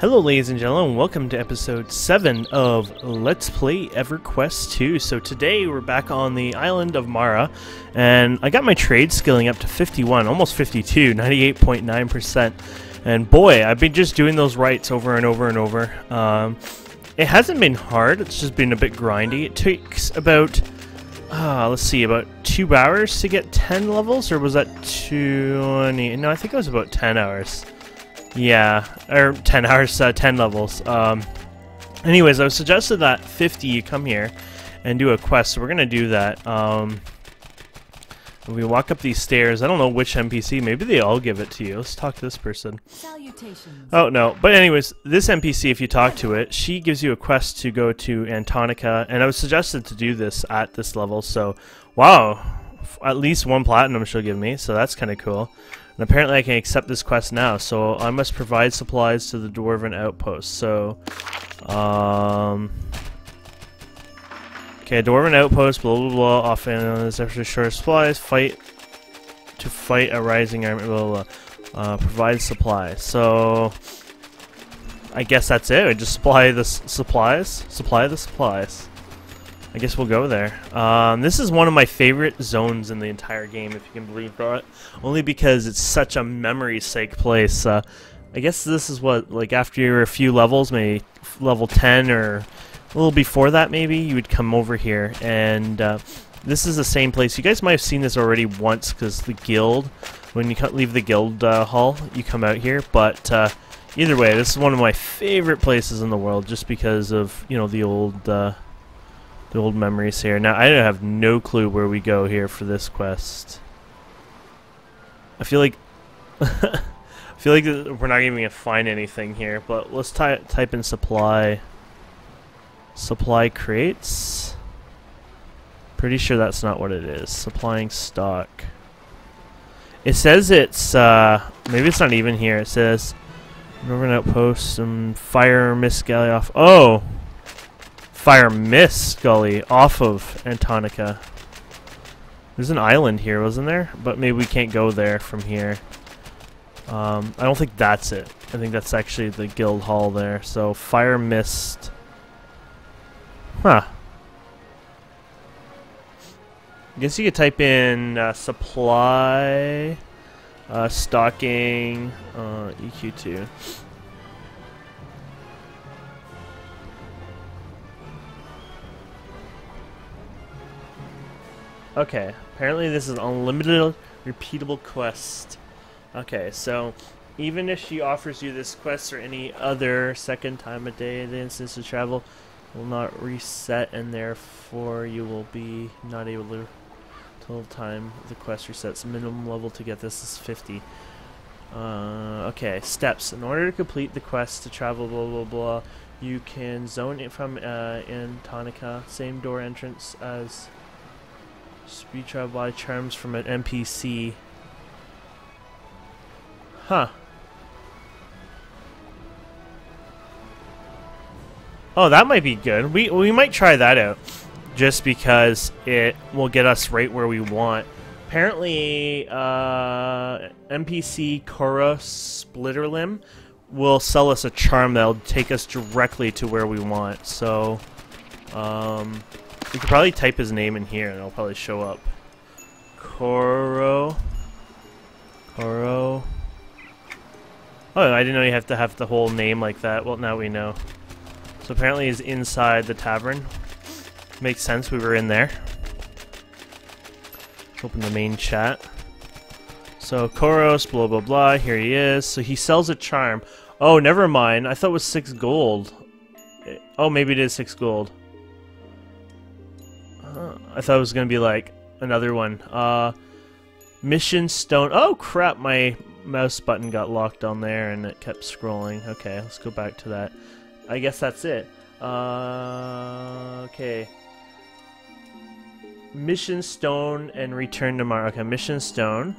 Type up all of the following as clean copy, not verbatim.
Hello ladies and gentlemen, welcome to episode 7 of Let's Play EverQuest 2. So today we're back on the island of Mara, and I got my trade skilling up to 51, almost 52, 98.9%. And boy, I've been just doing those rights over and over and over. It hasn't been hard, it's just been a bit grindy. It takes about, let's see, about 2 hours to get 10 levels, or was that 20? No, I think it was about 10 hours. Yeah, or 10 hours, 10 levels. Anyways, I was suggested that 50 you come here and do a quest, so we're going to do that. We walk up these stairs. I don't know which NPC. Maybe they all give it to you. Let's talk to this person. Salutations. Oh, no. But anyways, this NPC, if you talk to it, she gives you a quest to go to Antonica, and I was suggested to do this at this level, so wow. At least 1 platinum she'll give me, so that's kind of cool. And apparently I can accept this quest now, so I must provide supplies to the Dwarven Outpost. So, okay, Dwarven Outpost, blah blah blah, often is actually short supplies, fight a rising army, blah blah blah, provide supplies. So, I guess that's it, I just supply the supplies. I guess we'll go there. This is one of my favorite zones in the entire game, if you can believe that. Only because it's such a memory's sake place. I guess this is what, like after a few levels, maybe level 10 or a little before that maybe, you would come over here. And this is the same place. You guys might have seen this already once, because the guild, when you leave the guild hall, you come out here. But either way, this is one of my favorite places in the world, just because of, you know, the old memories here. Now, I have no clue where we go here for this quest. I feel like we're not even gonna find anything here, but let's type in supply crates. Pretty sure that's not what it is. Supplying stock. It says it's maybe it's not even here. It says Dwarven Outpost, some Fire Mist Gully off. Oh, Fire Mist Gully off of Antonica. There's an island here, wasn't there? But maybe we can't go there from here. I don't think that's it. I think that's actually the guild hall there. So Fire Mist. Huh. I guess you could type in supply, stocking, EQ2. Okay, apparently this is unlimited repeatable quest. Okay, so even if she offers you this quest or any other second time a day, the instance of travel will not reset, and therefore you will be not able to till the time the quest resets. Minimum level to get this is 50. Okay, steps. In order to complete the quest to travel, blah blah blah, you can zone it from Antonica, same door entrance as speed trial by charms from an NPC. Huh. Oh, that might be good. We might try that out, just because it will get us right where we want. Apparently, NPC Cora Splitterlim will sell us a charm that'll take us directly to where we want. So, you could probably type his name in here and it'll probably show up. Coro. Oh, I didn't know you have to have the whole name like that. Well, now we know. So apparently he's inside the tavern. Makes sense, we were in there. Let's open the main chat. So Koros, blah blah blah, here he is. So he sells a charm. Oh, never mind. I thought it was 6 gold. Oh, maybe it is 6 gold. I thought it was gonna be like another one. Mission stone. Oh crap! My mouse button got locked on there, and it kept scrolling. Okay, let's go back to that. I guess that's it. Okay. Mission stone and return to Mara. Okay, mission stone,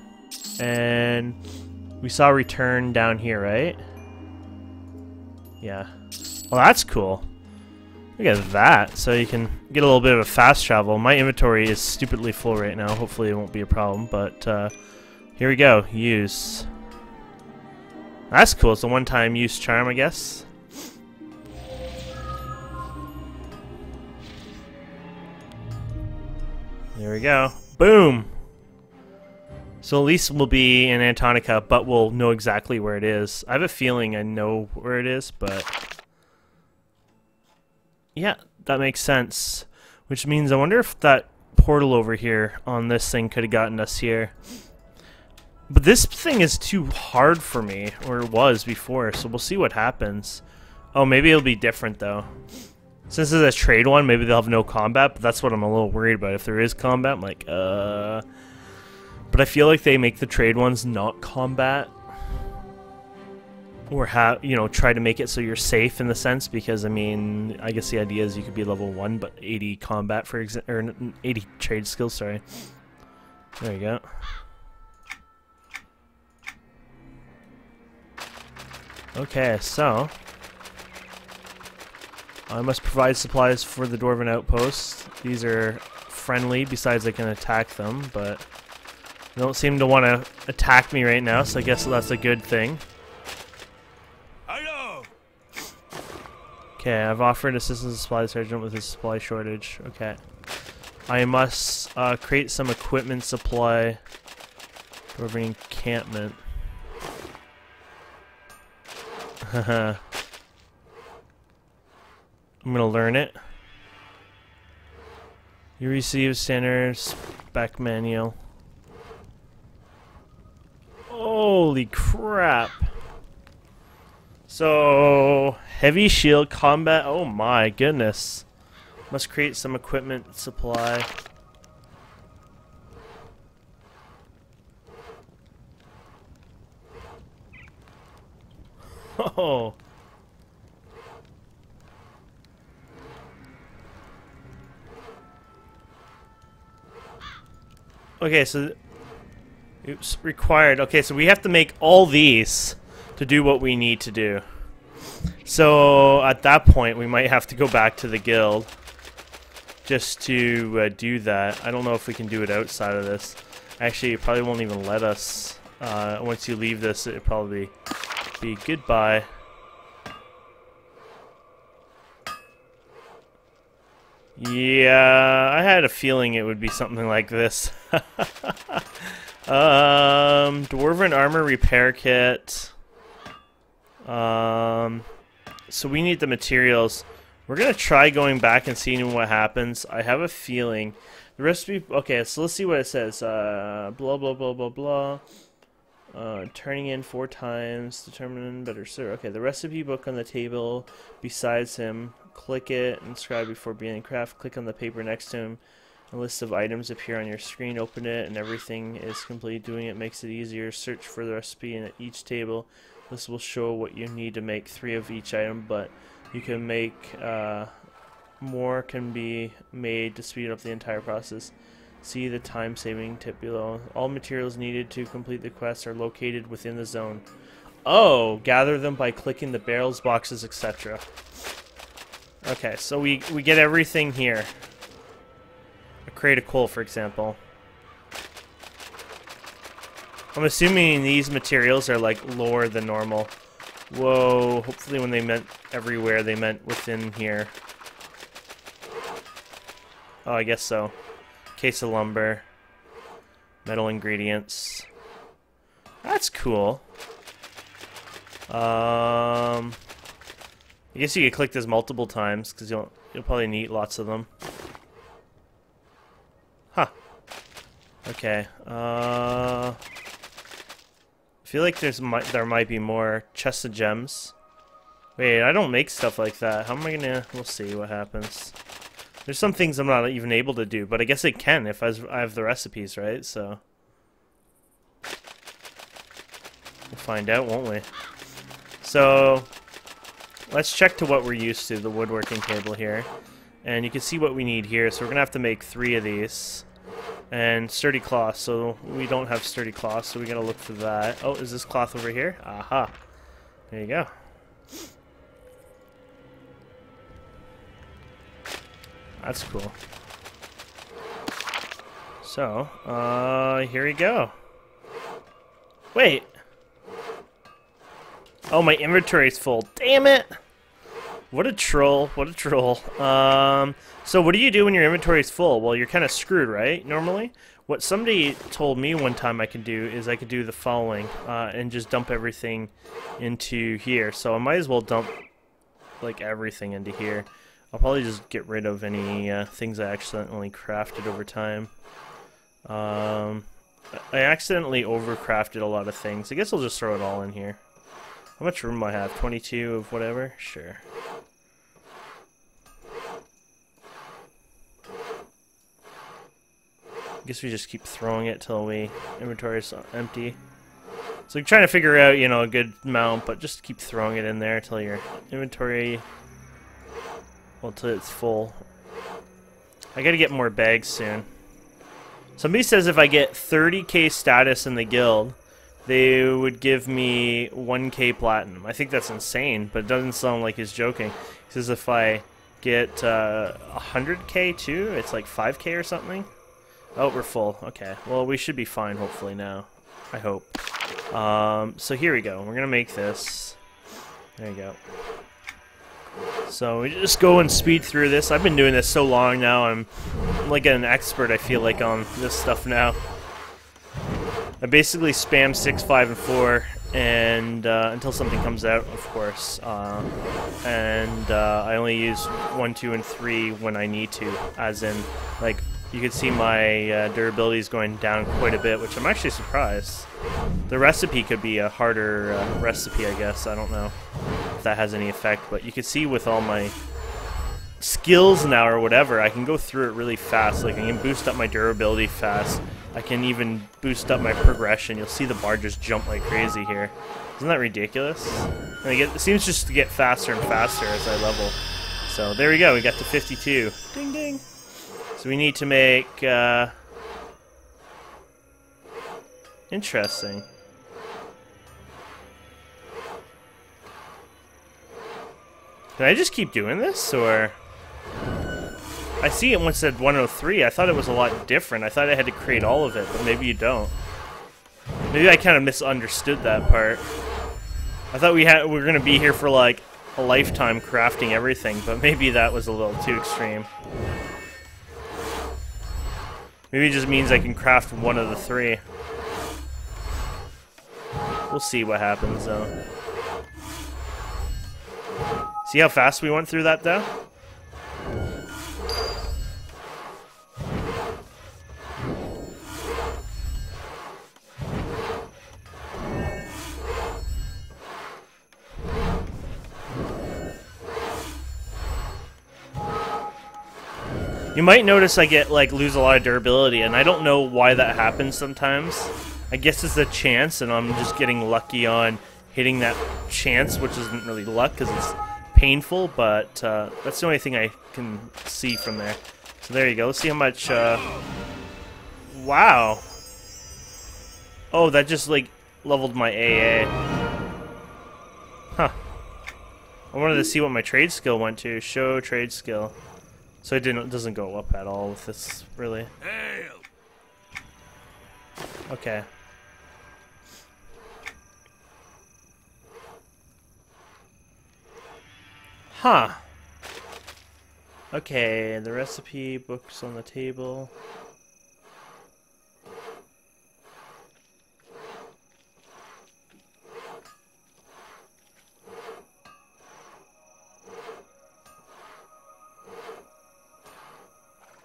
and we saw return down here, right? Yeah. Well, that's cool. Look at that, so you can get a little bit of a fast travel. My inventory is stupidly full right now, hopefully it won't be a problem, but here we go, use. That's cool, it's a one-time use charm, I guess. There we go. Boom! So at least we'll be in Antonica, but we'll know exactly where it is. I have a feeling I know where it is, but... yeah, that makes sense. Which means I wonder if that portal over here on this thing could have gotten us here. But this thing is too hard for me, or it was before, so we'll see what happens. Oh, maybe it'll be different, though. Since it's a trade one, maybe they'll have no combat, but that's what I'm a little worried about. If there is combat, I'm like, But I feel like they make the trade ones not combat. Or, you know, try to make it so you're safe in the sense, because, I mean, I guess the idea is you could be level 1, but 80 combat, for example, or 80 trade skills, sorry. There you go. Okay, so... I must provide supplies for the Dwarven Outpost. These are friendly, besides I can attack them, but they don't seem to want to attack me right now, so I guess that's a good thing. Hello. Okay, I've offered assistance to the supply sergeant with his supply shortage. Okay. I must create some equipment supply for an encampment. Haha. I'm gonna learn it. You receive standard spec manual. Holy crap. So, heavy shield combat. Oh my goodness. Must create some equipment supply. Oh. Okay, so... oops, required. Okay, so we have to make all these to do what we need to do. So, at that point, we might have to go back to the guild just to do that. I don't know if we can do it outside of this. Actually, it probably won't even let us. Once you leave this, it'll probably be goodbye. Yeah, I had a feeling it would be something like this. Dwarven armor repair kit. So we need the materials. We're gonna try going back and seeing what happens. I have a feeling the recipe. Okay, so let's see what it says. Blah blah blah blah blah. Turning in 4 times, determine better sir. Okay, the recipe book on the table besides him. Click it, inscribe before beginning craft, click on the paper next to him. A list of items appear on your screen, open it, and everything is complete. Doing it makes it easier. Search for the recipe in each table. This will show what you need to make 3 of each item, but you can make more can be made to speed up the entire process. See the time-saving tip below. All materials needed to complete the quest are located within the zone. Oh, gather them by clicking the barrels, boxes, etc. Okay, so we get everything here. A crate of coal, for example. I'm assuming these materials are, like, lower than normal. Whoa, hopefully when they meant everywhere, they meant within here. Oh, I guess so. Case of lumber. Metal ingredients. That's cool. I guess you could click this multiple times, because you'll probably need lots of them. Huh. Okay. I feel like there might be more chests of gems. Wait, I don't make stuff like that. How am I gonna... we'll see what happens. There's some things I'm not even able to do, but I guess I can if I have the recipes, right? So... we'll find out, won't we? So... let's check to what we're used to, the woodworking table here. And you can see what we need here, so we're going to have to make 3 of these. And sturdy cloth, so we don't have sturdy cloth, so we got to look for that. Oh, is this cloth over here? Aha. There you go. That's cool. So, here we go. Wait! Oh, my inventory's full. Damn it! What a troll, what a troll. So what do you do when your inventory is full? Well, you're kind of screwed, right, normally? What somebody told me one time I could do is I could do the following, and just dump everything into here. So I might as well dump, like, everything into here. I'll probably just get rid of any things I accidentally crafted over time. I accidentally overcrafted a lot of things. I guess I'll just throw it all in here. How much room do I have? 22 of whatever? Sure. I guess we just keep throwing it till we inventory is empty. So you're trying to figure out, you know, a good amount, but just keep throwing it in there till your inventory, well, till it's full. I gotta get more bags soon. Somebody says if I get 30k status in the guild, they would give me 1k platinum. I think that's insane, but it doesn't sound like he's joking. He says if I get 100k too, it's like 5k or something. Oh, we're full. Okay. Well, we should be fine, hopefully, now. I hope. So here we go. We're going to make this. There you go. So we just go and speed through this. I've been doing this so long now. I'm like an expert, I feel like, on this stuff now. I basically spam 6, 5, and 4 and until something comes out, of course. I only use 1, 2, and 3 when I need to, as in, like, you can see my durability is going down quite a bit, which I'm actually surprised. The recipe could be a harder recipe, I guess. I don't know if that has any effect, but you can see with all my skills now or whatever, I can go through it really fast. Like, I can boost up my durability fast. I can even boost up my progression. You'll see the bar just jump like crazy here. Isn't that ridiculous? And it seems just to get faster and faster as I level. So there we go. We got to 52. Ding, ding. So we need to make, interesting. Can I just keep doing this, or? I see it once said 103. I thought it was a lot different. I thought I had to create all of it, but maybe you don't. Maybe I kind of misunderstood that part. I thought we were going to be here for, like, a lifetime crafting everything, but maybe that was a little too extreme. Maybe it just means I can craft one of the three. We'll see what happens, though. See how fast we went through that, though? You might notice I get, like, lose a lot of durability, and I don't know why that happens sometimes. I guess it's a chance, and I'm just getting lucky on hitting that chance, which isn't really luck because it's painful, but that's the only thing I can see from there. So there you go. Let's see how much... Wow. Oh, that just, like, leveled my AA. Huh. I wanted to see what my trade skill went to. Show trade skill. So it doesn't go up at all with this, really. Okay. Huh. Okay, the recipe book's on the table.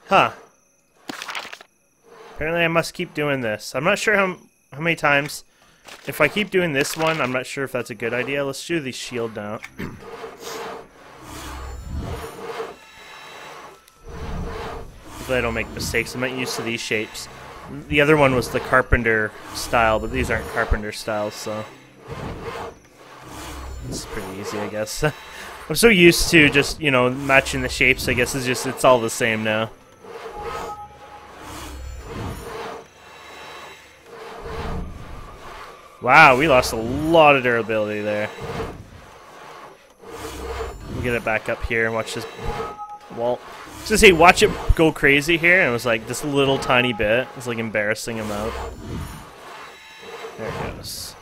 Huh. Apparently I must keep doing this. I'm not sure how many times. If I keep doing this one, I'm not sure if that's a good idea. Let's do the shield now. Hopefully I don't make mistakes. I'm not used to these shapes. The other one was the carpenter style, but these aren't carpenter styles, so... It's pretty easy, I guess. I'm so used to just, you know, matching the shapes, I guess. It's just, it's all the same now. Wow, we lost a lot of durability there. We'll get it back up here and watch this. Well, just say, watch it go crazy here. And it was like this little tiny bit. It's like embarrassing him out. There it goes.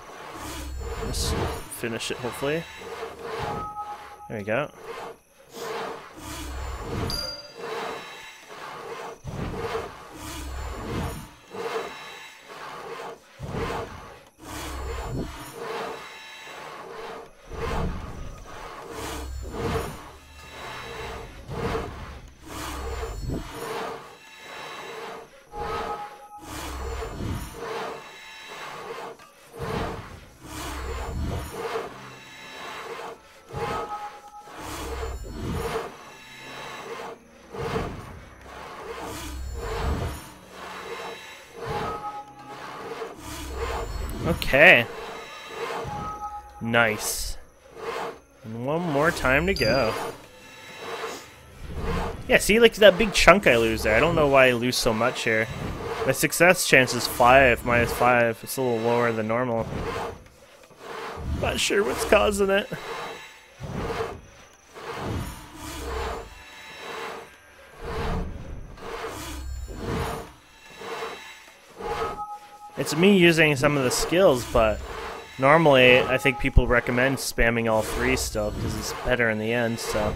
Let's finish it, hopefully. There we go. Okay. Nice. And one more time to go. Yeah, see, like that big chunk I lose there. I don't know why I lose so much here. My success chance is 5, minus 5. It's a little lower than normal. Not sure what's causing it. It's me using some of the skills, but normally I think people recommend spamming all 3 still because it's better in the end, so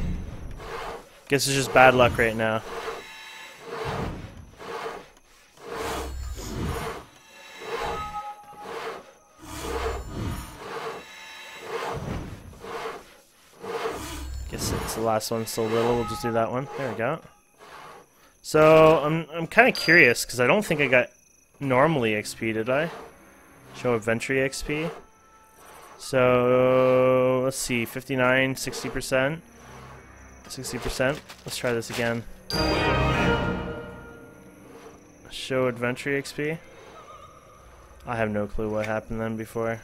guess it's just bad luck right now. Guess it's the last one, so we'll just do that one. There we go. So I'm kind of curious because I don't think I got normally XP, did I? Show inventory XP. So, let's see, 59, 60%. 60%. Let's try this again. Show inventory XP. I have no clue what happened then before.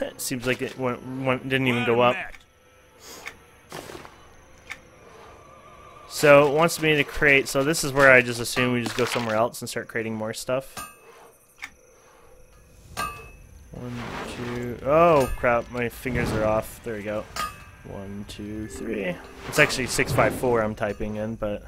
It seems like it didn't even go up. So it wants me to create, so this is where I just assume we just go somewhere else and start creating more stuff. 1, 2, oh crap, my fingers are off. There we go. 1, 2, 3. It's actually 654 I'm typing in, but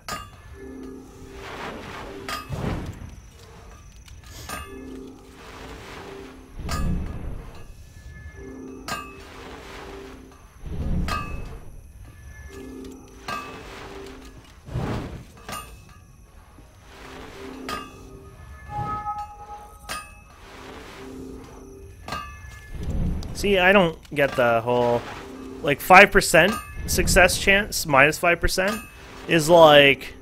see, I don't get the whole, like, 5% success chance, minus 5%, is like,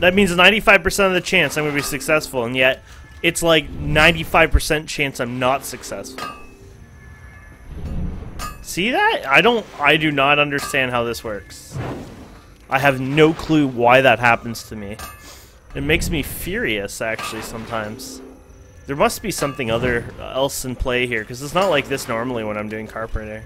that means 95% of the chance I'm going to be successful, and yet it's like 95% chance I'm not successful. See that? I do not understand how this works. I have no clue why that happens to me. It makes me furious, actually, sometimes. There must be something else in play here, because it's not like this normally when I'm doing Carpenter.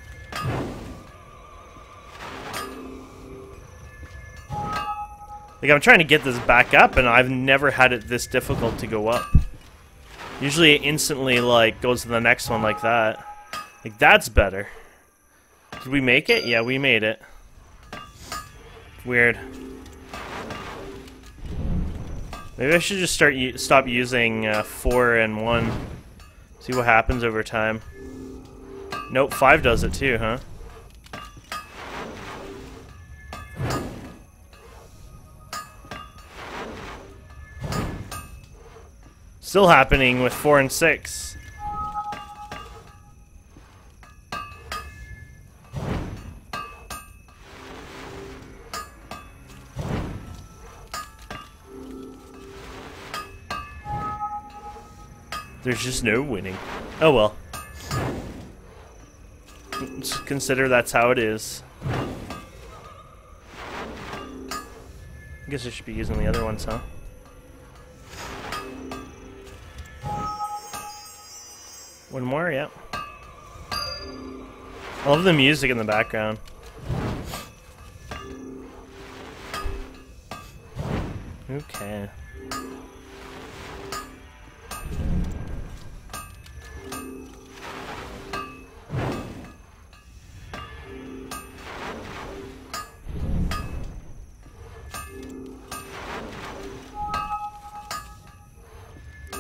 Like, I'm trying to get this back up, and I've never had it this difficult to go up. Usually it instantly, like, goes to the next one like that. Like, that's better. Did we make it? Yeah, we made it. Weird. Maybe I should just stop using 4 and 1. See what happens over time. Nope, 5 does it too, huh? Still happening with 4 and 6. There's just no winning. Oh well. Let's consider that's how it is. I guess I should be using the other ones, huh? One more, yeah. I love the music in the background. Okay.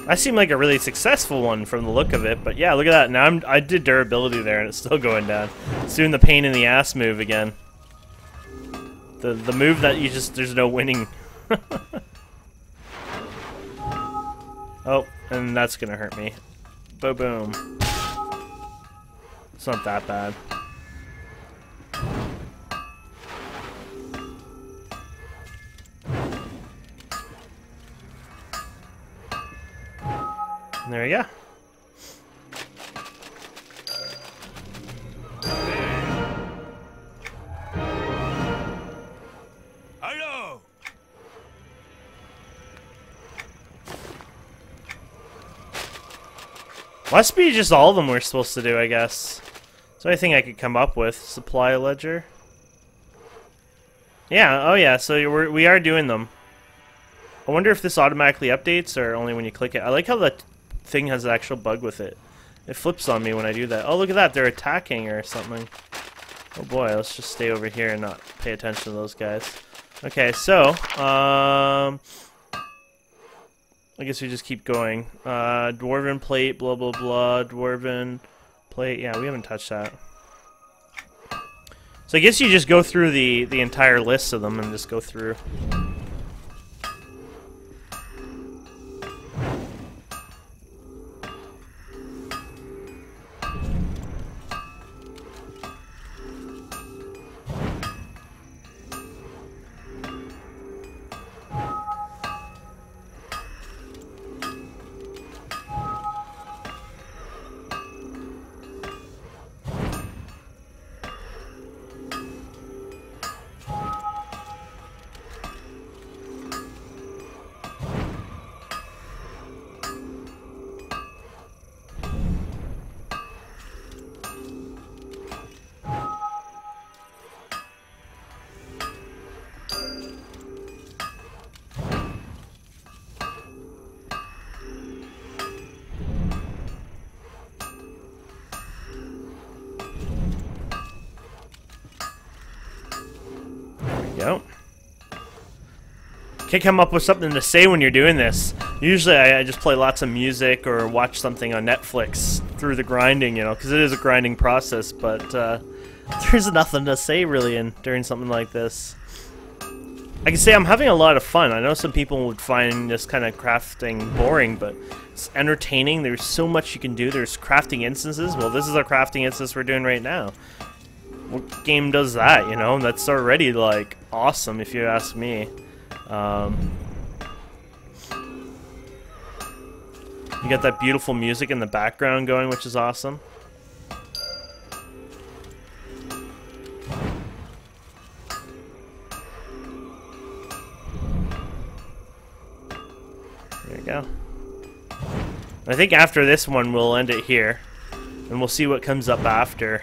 That seemed like a really successful one from the look of it, but yeah, look at that. Now I did durability there, and it's still going down. It's doing the pain in the ass move again. The move that you just, there's no winning. Oh, and that's gonna hurt me. Boom, boom. It's not that bad. There we go. Hello. Must be just all of them we're supposed to do, I guess. That's the only thing I could come up with. Supply ledger. Yeah. Oh, yeah. So we are doing them. I wonder if this automatically updates or only when you click it. I like how the thing has an actual bug with it. It flips on me when I do that. Oh, look at that. They're attacking or something. Oh boy, let's just stay over here and not pay attention to those guys. Okay, so I guess we just keep going. Dwarven plate, blah blah blah. Dwarven plate. Yeah, we haven't touched that. So I guess you just go through the entire list of them and just go through. Can't come up with something to say when you're doing this. Usually I just play lots of music or watch something on Netflix through the grinding, you know, because it is a grinding process, but there's nothing to say really during something like this. I can say I'm having a lot of fun. I know some people would find this kind of crafting boring, but it's entertaining. There's so much you can do. There's crafting instances. Well, this is a crafting instance we're doing right now. What game does that, you know? That's already, like, awesome if you ask me. You got that beautiful music in the background going, which is awesome. There you go. I think after this one we'll end it here, and we'll see what comes up after.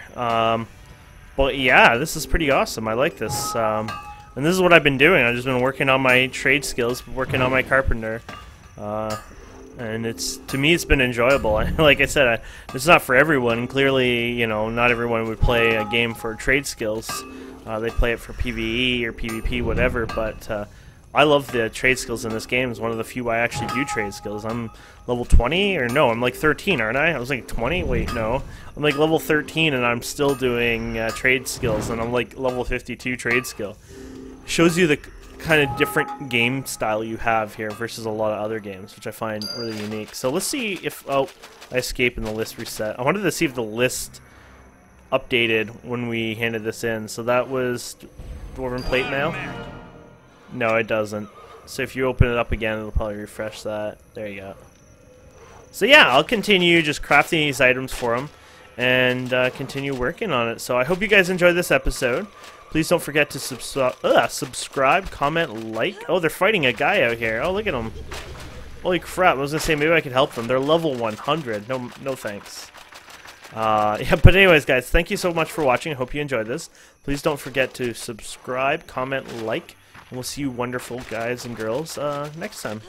But yeah, this is pretty awesome. I like this. And this is what I've been doing. I've just been working on my trade skills, working on my carpenter, and it's, to me, it's been enjoyable. Like I said, it's not for everyone. Clearly, you know, not everyone would play a game for trade skills. They play it for PvE or PvP, whatever. But I love the trade skills in this game. It's one of the few I actually do trade skills. I'm level 20, or no, I'm like 13, aren't I? I was like 20? Wait, no. I'm like level 13, and I'm still doing trade skills, and I'm like level 52 trade skill. Shows you the kind of different game style you have here versus a lot of other games, which I find really unique. So let's see if... Oh, I escaped and the list reset. I wanted to see if the list updated when we handed this in. So that was Dwarven Plate Mail. No, it doesn't. So if you open it up again, it'll probably refresh that. There you go. So yeah, I'll continue just crafting these items for them and continue working on it. So I hope you guys enjoyed this episode. Please don't forget to subscribe, comment, like. Oh, they're fighting a guy out here. Oh, look at him. Holy crap. I was going to say, maybe I could help them. They're level 100. No thanks. Yeah, but anyways, guys, thank you so much for watching. I hope you enjoyed this. Please don't forget to subscribe, comment, like. And we'll see you wonderful guys and girls next time.